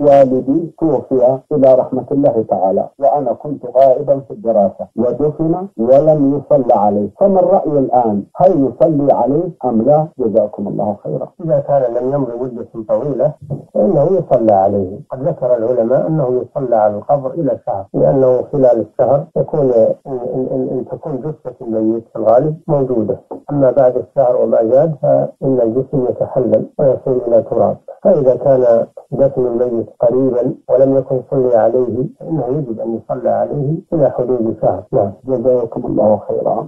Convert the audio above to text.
والدي توفي إلى رحمة الله تعالى وأنا كنت غائبا في الدراسة ودفن ولم يصلى عليه، فما الرأي الآن؟ هل يصلي عليه أم لا؟ جزاكم الله خيرا. إذا كان لم يمضي مدة طويلة فإنه يصلى عليه. قد ذكر العلماء أنه يصلى على القبر إلى شهر، لأنه خلال الشهر تكون تكون جثة الميت في الغالب موجودة، أما بعد الشهر وما زاد فإن الجسم يتحلل ويصير إلى تراب. فإذا كان دفن الميت قريبا ولم يكن صلي عليه فإنه يجب أن يصلى عليه إلى حدود شهر. جزاكم الله خيرا.